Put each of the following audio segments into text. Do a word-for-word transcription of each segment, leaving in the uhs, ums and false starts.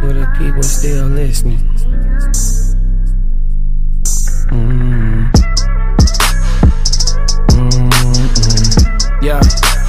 for the people still listening. Mm. Mm-mm. Yeah,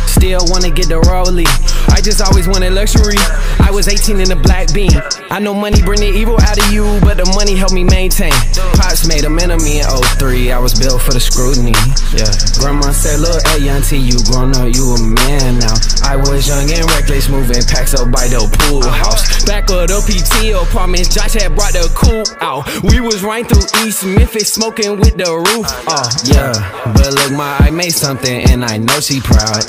still wanna get the rollie. I just always wanted luxury. I was eighteen in a black bean. I know money bring the evil out of you, but the money helped me maintain. Pops made a man of me in oh three. I was built for the scrutiny. Yeah. Grandma said, look, hey, auntie, you grown up, you a man now. I was young and reckless, moving packs up by the pool house. Back of the P T O apartments, Josh had brought the cool out. We was riding through East Memphis, smoking with the roof off. Yeah, but look, my eye made something, and I know she proud.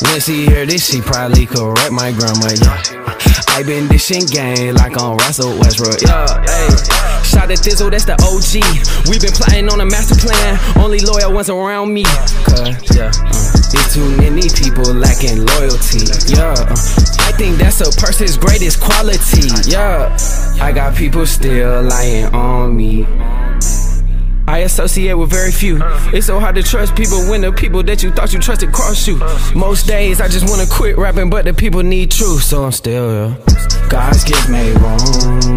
When she hear this, she probably correct my grandma, yeah. I been dishing game like on Russell Westbrook, yeah, ayy. Shout at Thizzle, that's the O G. We been plotting on a master plan, only loyal ones around me. Cause, yeah, uh, there's too many people lacking loyalty, yeah. uh, I think that's a person's greatest quality, yeah. I got people still lying on me. I associate with very few. It's so hard to trust people when the people that you thought you trusted cross you. Most days I just wanna quit rapping, but the people need truth, so I'm still, yeah. God's gift made wrong,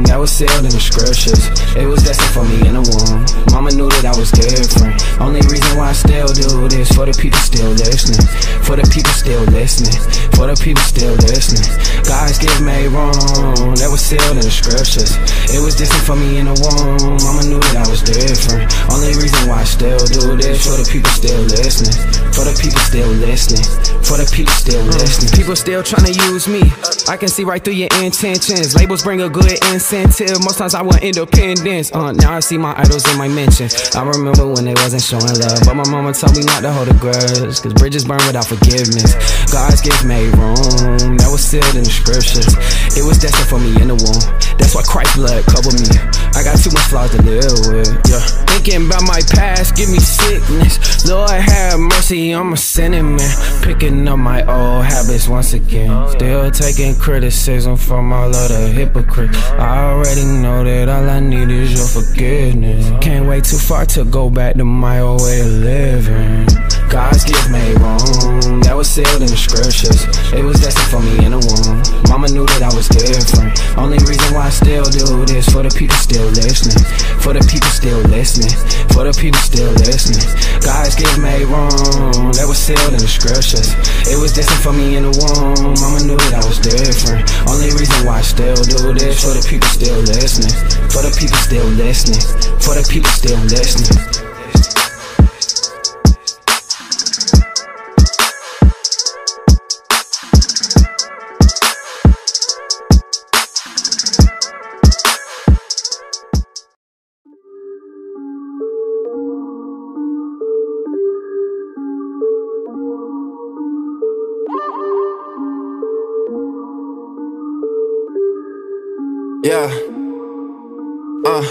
that was sealed in the scriptures. It was destined for me in the womb. Mama knew that I was different. Only reason why I still do this, for the people still listening. For the people still listening. For the people still listening. God's gift made wrong, that was sealed in the scriptures. It was destined for me in the womb. Mama knew that I was different. Only reason why I still do this, for the people still listening. For the people still listening. For the people still listening. People still trying to use me. I can see right through your intentions. Labels bring a good incentive. Most times I want independence. Uh, now I see my idols in my mentions. I remember when they wasn't showing love, but my mama told me not to hold a grudge, cause bridges burn without forgiveness. God's gift made room, that was sealed in the scriptures. It was destined for me in the womb. That's why Christ's blood covered me. I got too much flaws to live with, yeah. Thinking about my past, give me sickness. Lord have mercy, I'm a sinning man. Picking up my old habits once again. Still taking criticism from all of the hypocrites. I already know that all I need is your forgiveness. Can't wait too far to go back to my old way of living. God's gift made wrong, that was sealed in the scriptures. It was destined for me in the womb. Mama knew that I was different. Only reason why I still do this, for the people still listening. For the people still listening. For the people still listening. God's gift made wrong, that was sealed in the scriptures. It was destined for me in the womb. Mama knew that I was different. Only reason why I still do this, for the people still listening. For the people still listening. For the people still listening. Yeah, uh,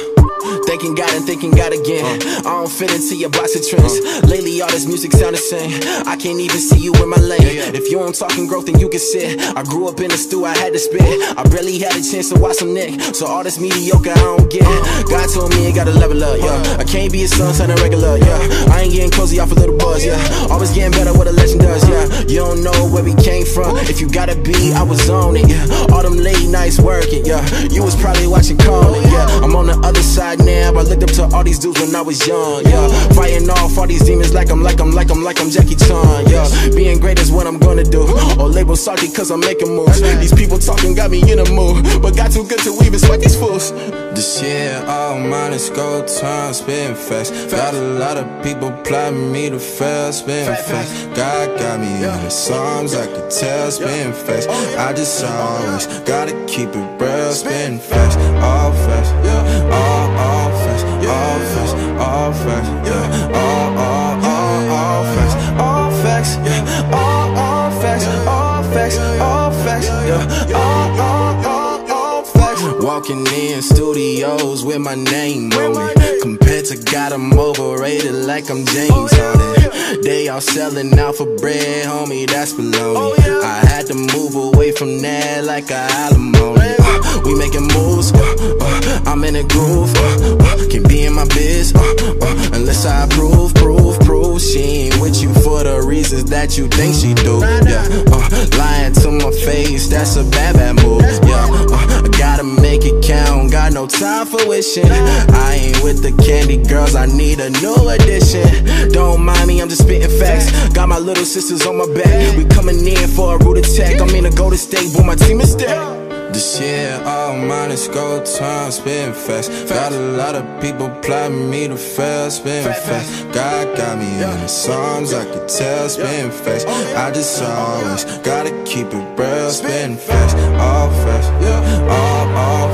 thanking God and thinking God again. uh, I don't fit into your box of trends. uh, Lately all this music sound the same. I can't even see you in my lane. yeah, yeah. If you ain't talking growth then you can sit. I grew up in the stew, I had to spit. I barely had a chance to watch some Nick. So all this mediocre I don't get. uh, God told me I gotta level up, yeah. I can't be his son, son, irregular, yeah. I ain't getting cozy off a little buzz, yeah. Always getting better, what a legend does, yeah. You don't know where we came from. If you gotta be, I was on it, yeah. All them late nights working, yeah. You was probably watching Conan, yeah. I'm on the other side now. I looked up to all these dudes when I was young, yeah. Fighting off all these demons like I'm, like I'm, like I'm, like I'm Jackie Chan, yeah. Being great is what I'm gonna do. Or label salty cause I'm making moves. These people talking got me in a mood, but got too good to even sweat these fools. This year all mine is gold time, spin fast. Got a lot of people plotting me to fail, spin fast. God got me in his arms, I could tell, spin fast. I just always gotta keep it real, spin fast. All fast, all, all fast, all fast, all fast, yeah. All, all, all, all fast, all facts, yeah. All, all facts, all facts, all facts, yeah. All, all, all, all facts. Walking in studios with my name on it. Compared to God, I'm overrated like I'm James Harden. They all selling out for bread, homie, that's below me. I had to move away from that like a Alamo. We making moves, uh, uh, I'm in a groove, uh, uh, can't be in my biz, uh, uh, unless I prove, prove, prove she ain't with you for the reasons that you think she do, yeah. uh, Lying to my face, that's a bad, bad move, yeah. uh, I gotta gotta make it count, got no time for wishing. I ain't with the candy girls, I need a new addition. Don't mind me, I'm just spitting facts. Got my little sisters on my back, we coming in for a rude attack. I'm in a Golden State, boy, my team is stacked. This year, all mine is gold time, spin fast. Got a lot of people plotting me to fail, spin fast. God got me in his arms, I could tell, spin fast. I just always gotta keep it real, spin fast, all fast, all, all